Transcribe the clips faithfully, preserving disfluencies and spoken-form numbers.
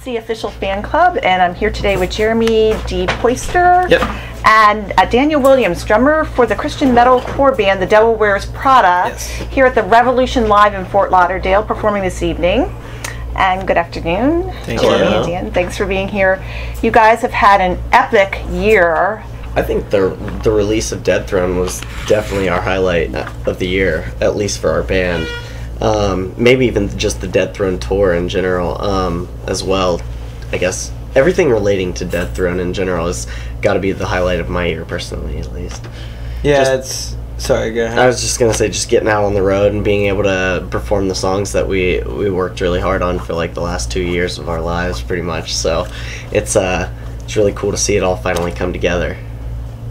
F L C Official Fan Club, and I'm here today with Jeremy DePoyster. Yep. And uh, Daniel Williams, drummer for the Christian metal core band The Devil Wears Prada, yes. Here at the Revolution Live in Fort Lauderdale, performing this evening. And good afternoon, Thank Jeremy you. and Dan. Thanks for being here. You guys have had an epic year. I think the the release of Dead Throne was definitely our highlight of the year, at least for our band. Um, maybe even just the Dead Throne tour in general, um, as well. I guess everything relating to Dead Throne in general has got to be the highlight of my year, personally, at least. Yeah, just, it's... Sorry, go ahead. I was just going to say, just getting out on the road and being able to perform the songs that we, we worked really hard on for, like, the last two years of our lives, pretty much. So it's, uh, it's really cool to see it all finally come together.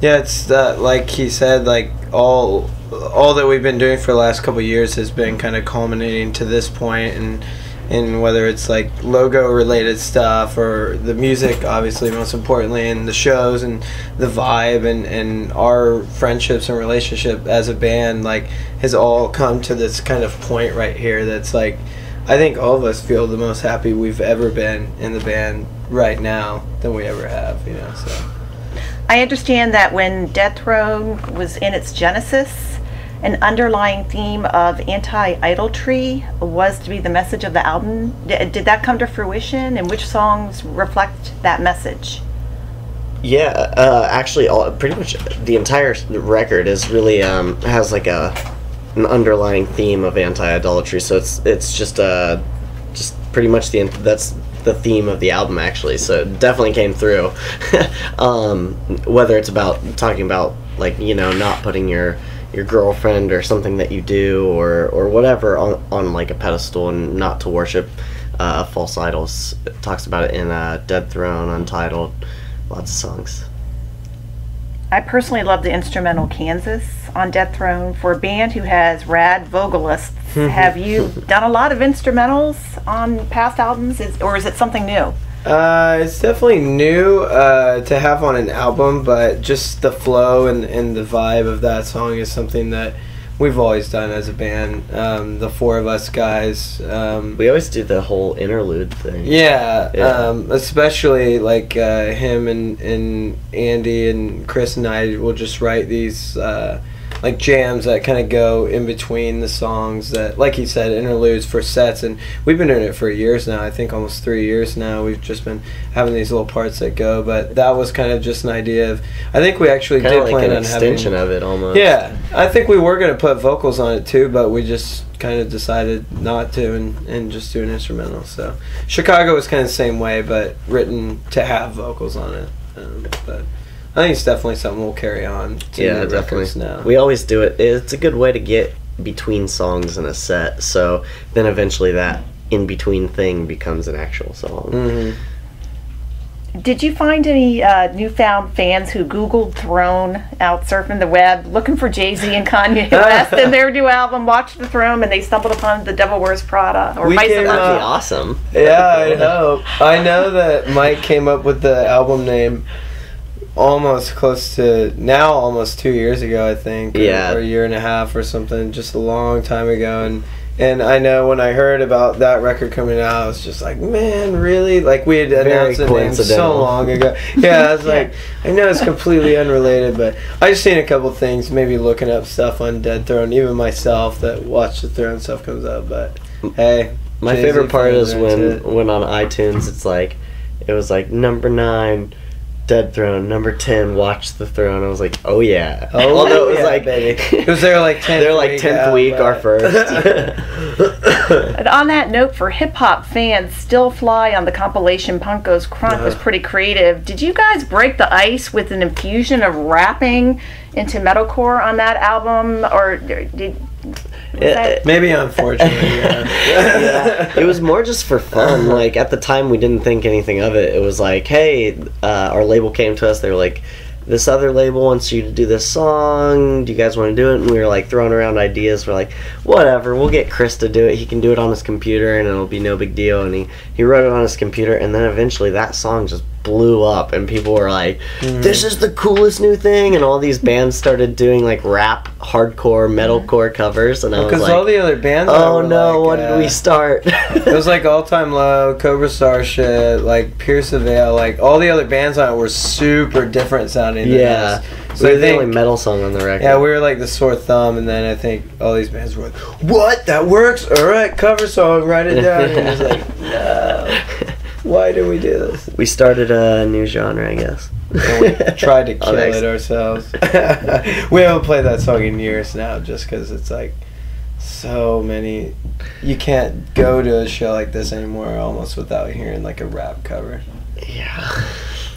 Yeah, it's that, like he said, like, all... all that we've been doing for the last couple of years has been kind of culminating to this point, and and whether it's like logo related stuff or the music, obviously most importantly, and the shows and the vibe and and our friendships and relationship as a band, like, has all come to this kind of point right here that's like, I think all of us feel the most happy we've ever been in the band right now than we ever have, you know. So I understand that when Death Throne was in its genesis, an underlying theme of anti-idolatry was to be the message of the album. D did that come to fruition, and which songs reflect that message? Yeah, uh, actually, all, pretty much the entire record is really um, has like a an underlying theme of anti-idolatry. So it's it's just uh, just pretty much the that's. the theme of the album, actually, so it definitely came through. Um, whether it's about talking about, like, you know, not putting your your girlfriend or something that you do or or whatever on, on like a pedestal, and not to worship uh, false idols. It talks about it in uh, Dead Throne, Untitled, lots of songs. I personally love the instrumental Kansas on Dead Throne. For a band who has rad vocalists, have you done a lot of instrumentals on past albums, is, or is it something new? Uh, it's definitely new uh, to have on an album, but just the flow and, and the vibe of that song is something that we've always done as a band. Um, the four of us guys. Um, we always do the whole interlude thing. Yeah, yeah. Um, especially like uh, him and, and Andy and Chris and I will just write these uh, like jams that kind of go in between the songs that, like he said, interludes for sets. And we've been doing it for years now. I think almost three years now. We've just been having these little parts that go. But that was kind of just an idea of, I think we actually kind did like plan an on extension having, of it almost. Yeah, I think we were going to put vocals on it too, but we just kind of decided not to and, and just do an instrumental. So Chicago was kind of the same way, but written to have vocals on it. Um, but I think it's definitely something we'll carry on to yeah, the records now. We always do it. It's a good way to get between songs in a set, so then eventually that in-between thing becomes an actual song. Mm-hmm. Did you find any uh, newfound fans who Googled Throne out surfing the web, looking for Jay-Z and Kanye West and their new album, Watch the Throne, and they stumbled upon The Devil Wears Prada? Or we Mike came up, be awesome. Yeah, I know. I know that Mike came up with the album name almost close to now almost two years ago, I think, or, yeah. or a year and a half or something, just a long time ago. And and I know when I heard about that record coming out, I was just like, man, really? Like, we had announced the name so long ago. Yeah, I was like, I know it's completely unrelated, but I just seen a couple things, maybe looking up stuff on Dead Throne, even myself, that Watch the Throne stuff comes up. But hey, my Jay-Z favorite part is when when on iTunes it's like, it was like number nine Dead Throne, number ten Watch the Throne. I was like, oh yeah. Oh, although it was yeah, like baby. It was their like tenth they're like tenth week, our first. And on that note, for hip hop fans, Still Fly on the compilation Punk Goes Crunk uh. was pretty creative. Did you guys break the ice with an infusion of rapping into metalcore on that album, or did It, maybe unfortunately yeah. Yeah. It was more just for fun. Like, at the time we didn't think anything of it. It was like, hey, uh, our label came to us, they were like, this other label wants you to do this song, do you guys want to do it? And we were like throwing around ideas. We're like, whatever, we'll get Chris to do it, he can do it on his computer and it'll be no big deal. And he, he wrote it on his computer, and then eventually that song just blew up, and people were like, mm. this is the coolest new thing, and all these bands started doing like rap, hardcore, metalcore covers, and I because was like, all the other bands, oh no, like, what uh, did we start? It was like All Time Low, Cobra Starship, like Pierce the Veil, like all the other bands on it were super different sounding. Yeah, than so we were I think, the only metal song on the record. Yeah, we were like the sore thumb, and then I think all these bands were like, what? That works? All right, cover song, write it down. And it was like, no. Why do we do this? We started a new genre, I guess. And we tried to kill it ourselves. We haven't played that song in years now, just because it's like so many. You can't go to a show like this anymore almost without hearing like a rap cover. Yeah.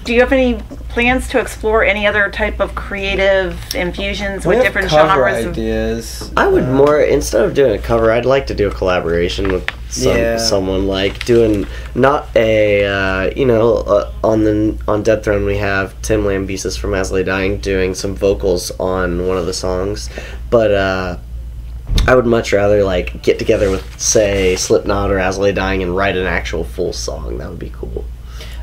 Do you have any plans to explore any other type of creative infusions we with different cover genres? Ideas. I would um, more, instead of doing a cover, I'd like to do a collaboration with some, yeah. someone, like doing not a, uh, you know, uh, on the on Dead Throne we have Tim Lambesis from As I Lay Dying doing some vocals on one of the songs, but uh, I would much rather like get together with, say, Slipknot or As I Lay Dying and write an actual full song. That would be cool.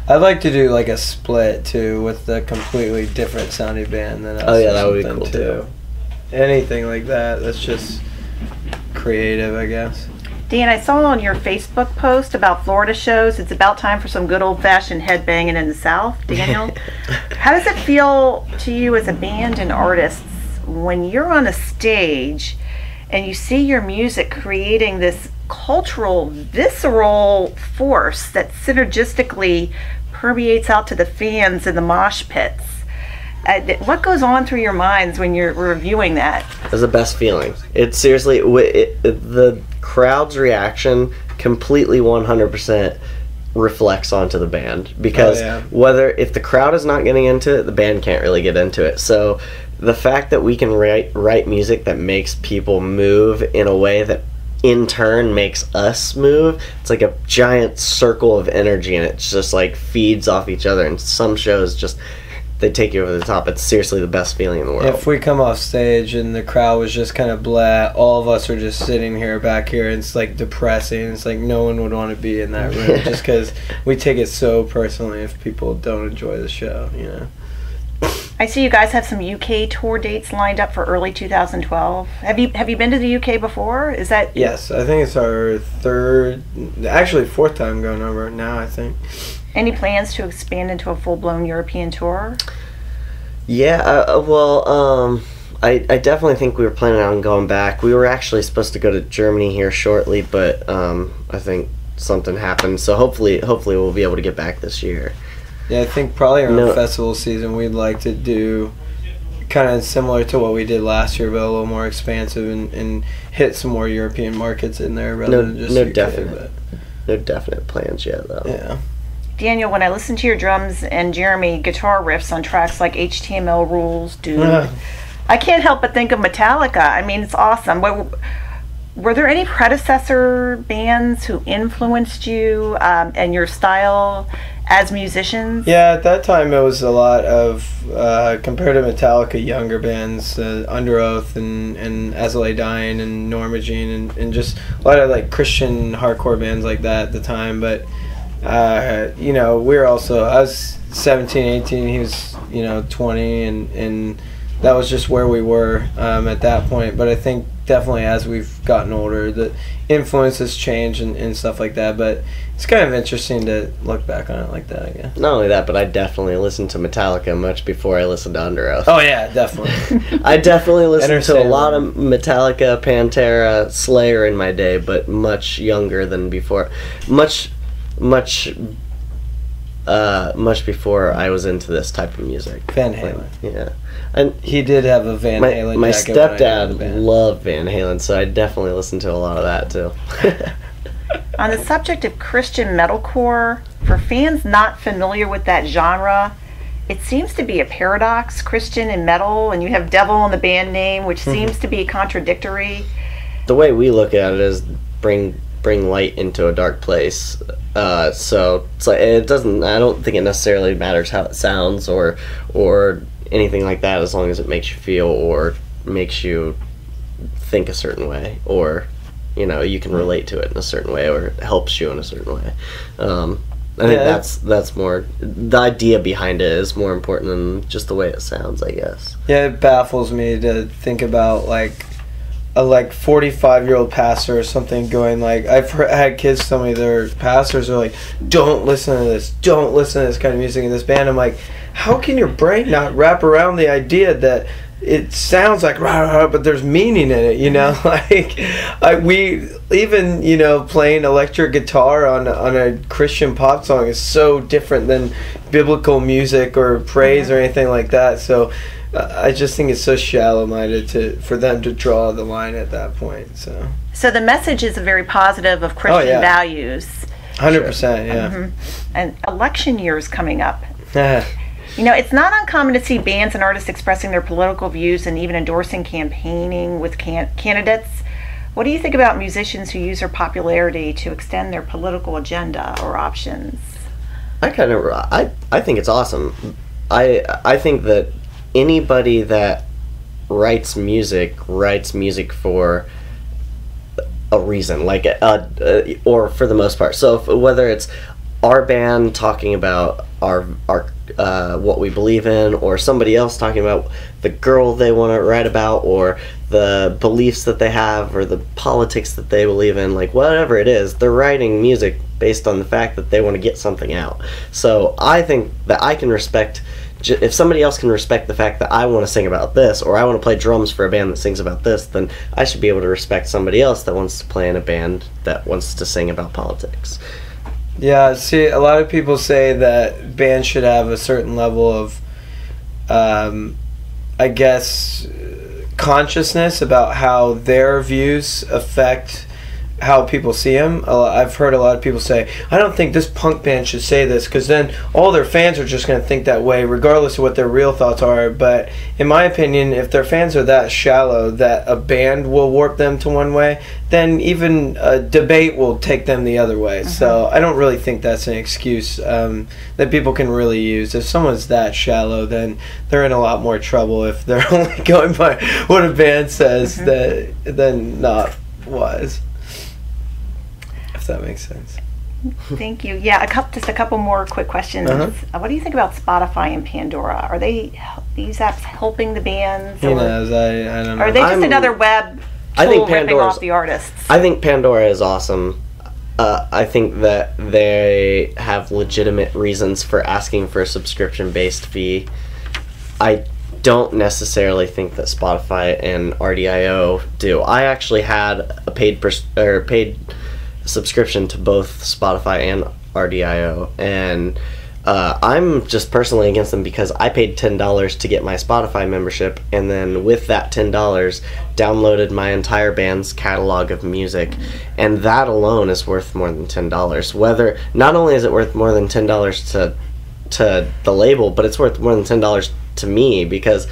I'd like to do like a split too with a completely different sounding band than us. Oh yeah, that would be cool too. Anything like that. That's just creative, I guess. Dan, I saw on your Facebook post about Florida shows, it's about time for some good old-fashioned headbanging in the South. Daniel, how does it feel to you as a band and artists when you're on a stage and you see your music creating this cultural, visceral force that synergistically permeates out to the fans in the mosh pits? Uh, what goes on through your minds when you're reviewing that? It's the best feeling. It's seriously, it, it, the crowd's reaction completely one hundred percent reflects onto the band, because oh, yeah. whether if the crowd is not getting into it, the band can't really get into it. So the fact that we can write write music that makes people move in a way that in turn makes us move, it's like a giant circle of energy, and it just like feeds off each other, and some shows just they take you over the top. It's seriously the best feeling in the world. If we come off stage and the crowd was just kind of blah, all of us are just sitting here back here, and it's like depressing. It's like no one would want to be in that room just because we take it so personally if people don't enjoy the show, you know. I see you guys have some U K tour dates lined up for early two thousand twelve. Have you have you been to the U K before? Is that yes? I think it's our third, actually fourth time going over now, I think. Any plans to expand into a full blown European tour? Yeah, uh, well, um, I I definitely think we were planning on going back. We were actually supposed to go to Germany here shortly, but um, I think something happened. So hopefully, hopefully we'll be able to get back this year. Yeah, I think probably around no. festival season we'd like to do kind of similar to what we did last year, but a little more expansive, and, and hit some more European markets in there rather no, than just no U K. Definite, but no definite plans yet, though. Yeah. Daniel, when I listen to your drums and Jeremy guitar riffs on tracks like H T M L Rules, dude, yeah. I can't help but think of Metallica. I mean, it's awesome. What, were there any predecessor bands who influenced you um, and your style as musicians? Yeah, at that time it was a lot of, uh, compared to Metallica, younger bands, uh, Under Oath and, and As I Lay Dying and Norma Jean, and, and just a lot of like Christian hardcore bands like that at the time. But, uh, you know, we were also, I was seventeen, eighteen, he was, you know, twenty, and, and that was just where we were um, at that point. But I think definitely as we've gotten older, the influences change and, and stuff like that, but it's kind of interesting to look back on it like that, I guess. Not only that, but I definitely listened to Metallica much before I listened to Under Oath. Oh yeah, definitely. I definitely listened to a lot of Metallica, Pantera, Slayer in my day, but much younger than before. Much, much, uh, much before I was into this type of music. Van Halen. Like, yeah. And he did have a Van my, Halen my jacket. My stepdad loved Van Halen, so I definitely listened to a lot of that too. On the subject of Christian metalcore, for fans not familiar with that genre, it seems to be a paradox, Christian and metal, and you have devil in the band name, which seems to be contradictory. The way we look at it is bring bring light into a dark place. Uh, so it's like, it doesn't. I don't think it necessarily matters how it sounds or or. anything like that, as long as it makes you feel or makes you think a certain way, or you know you can relate to it in a certain way, or it helps you in a certain way. Um, I think yeah. that's that's more the idea behind it is more important than just the way it sounds, I guess. Yeah, it baffles me to think about like a like forty-five year old pastor or something going like, I've heard, had kids tell me their pastors are like, don't listen to this, don't listen to this kind of music in this band. I'm like, how can your brain not wrap around the idea that it sounds like rah, rah, rah, but there's meaning in it, you know? Like, I, we even, you know, playing electric guitar on on a Christian pop song is so different than biblical music or praise mm-hmm. or anything like that. So, uh, I just think it's so shallow-minded to for them to draw the line at that point. So, so the message is very positive of Christian oh, yeah. values. one hundred percent, yeah. Mm-hmm. And election year is coming up. You know, it's not uncommon to see bands and artists expressing their political views and even endorsing campaigning with can candidates. What do you think about musicians who use their popularity to extend their political agenda or options? I kind of, I, I think it's awesome. I, I think that anybody that writes music, writes music for a reason, like, a, a, a, or for the most part. So if, whether it's our band talking about our, our Uh, what we believe in, or somebody else talking about the girl they want to write about, or the beliefs that they have, or the politics that they believe in, like whatever it is, they're writing music based on the fact that they want to get something out. So I think that I can respect, if somebody else can respect the fact that I want to sing about this, or I want to play drums for a band that sings about this, then I should be able to respect somebody else that wants to play in a band that wants to sing about politics. Yeah, see, a lot of people say that bands should have a certain level of, um, I guess, consciousness about how their views affect how people see them. I've heard a lot of people say, I don't think this punk band should say this because then all their fans are just going to think that way regardless of what their real thoughts are. But in my opinion, if their fans are that shallow that a band will warp them to one way, then even a debate will take them the other way. Mm-hmm. So I don't really think that's an excuse um, that people can really use. If someone's that shallow, then they're in a lot more trouble if they're only going by what a band says mm-hmm. that, than not wise. That makes sense. Thank you. Yeah, a couple, just a couple more quick questions. Uh-huh. What do you think about Spotify and Pandora? Are they these apps helping the bands? Who knows? I, I don't know. Are they just I'm, another web tool ripping off the artists? I think Pandora is awesome. Uh, I think that they have legitimate reasons for asking for a subscription-based fee. I don't necessarily think that Spotify and R D I O do. I actually had a paid pers or paid. subscription to both Spotify and R D I O, and uh, I'm just personally against them because I paid ten dollars to get my Spotify membership, and then with that ten dollars downloaded my entire band's catalog of music, and that alone is worth more than ten dollars. Whether not only is it worth more than ten dollars to to the label, but it's worth more than ten dollars to me, because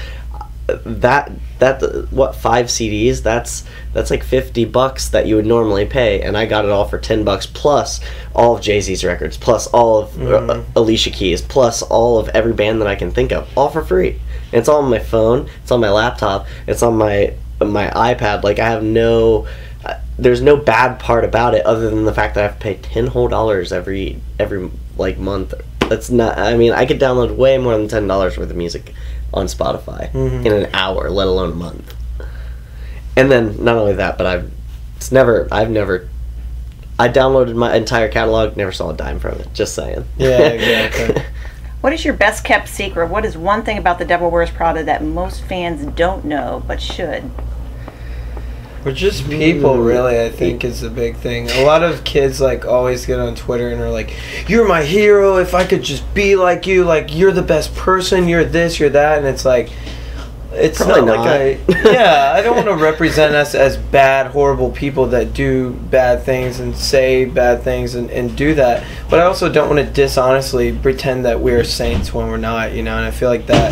that that what five C Ds that's that's like fifty bucks that you would normally pay, and I got it all for ten bucks plus all of Jay-Z's records plus all of mm. uh, Alicia Keys plus all of every band that I can think of, all for free. And it's all on my phone, it's on my laptop, it's on my my iPad. Like, I have no uh, there's no bad part about it other than the fact that I have to pay ten whole dollars every every like month. That's not, I mean, I could download way more than ten dollars worth of music on Spotify mm-hmm. in an hour, let alone a month. And then not only that, but I've it's never I've never I downloaded my entire catalog, never saw a dime from it. Just saying. Yeah, exactly. What is your best kept secret? What is one thing about The Devil Wears Prada that most fans don't know but should? We're just people, really, I think, is the big thing. A lot of kids, like, always get on Twitter and are like, you're my hero, if I could just be like you, like, you're the best person, you're this, you're that, and it's like, it's probably not, not like I, yeah, I don't want to represent us as bad, horrible people that do bad things and say bad things and, and do that, but I also don't want to dishonestly pretend that we're saints when we're not, you know, and I feel like that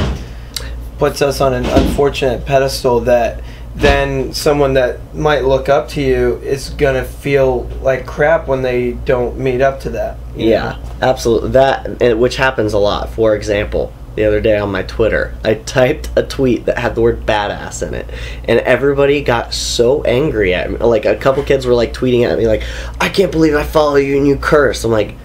puts us on an unfortunate pedestal that then someone that might look up to you is gonna feel like crap when they don't meet up to that. Yeah, know? Absolutely. That, and which happens a lot. For example, the other day on my Twitter, I typed a tweet that had the word badass in it, and everybody got so angry at me. Like, a couple kids were like tweeting at me, like, I can't believe I follow you and you curse. I'm like,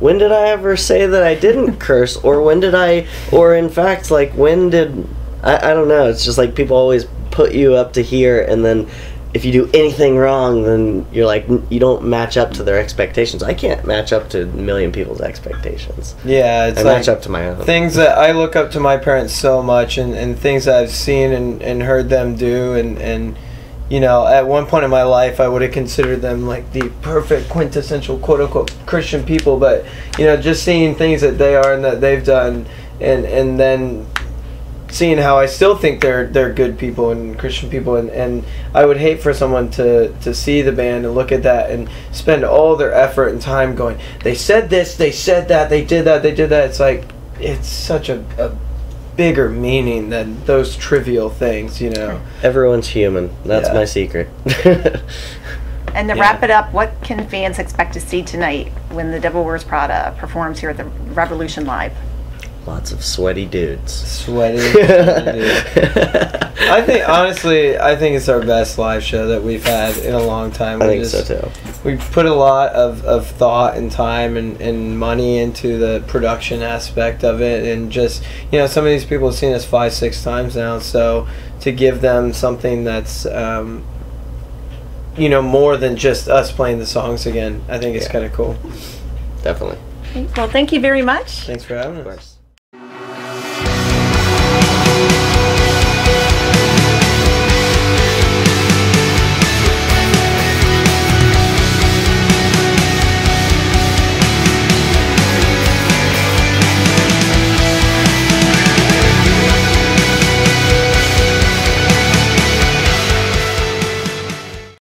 when did I ever say that I didn't curse? Or when did I, or in fact, like, when did, I, I don't know, it's just like people always put you up to here, and then if you do anything wrong, then you're like, you don't match up to their expectations. I can't match up to a million people's expectations. Yeah, it's I like match up to my own. Things that I look up to my parents so much, and, and things that I've seen and, and heard them do, and, and you know, at one point in my life I would have considered them like the perfect quintessential quote unquote Christian people, but you know, just seeing things that they are and that they've done, and and then seeing how I still think they're they're good people and Christian people, and, and I would hate for someone to, to see the band and look at that and spend all their effort and time going, they said this, they said that, they did that, they did that. It's like, it's such a, a bigger meaning than those trivial things, you know. Everyone's human. That's yeah. my secret. And to yeah. wrap it up, what can fans expect to see tonight when The Devil Wears Prada performs here at the Revolution Live? Lots of sweaty dudes. Sweaty, sweaty dudes. I think, honestly, I think it's our best live show that we've had in a long time. I we think just, so, too. We put a lot of, of thought and time and, and money into the production aspect of it. And just, you know, some of these people have seen us five, six times now. So to give them something that's, um, you know, more than just us playing the songs again, I think yeah. it's kind of cool. Definitely. Well, thank you very much. Thanks for having us.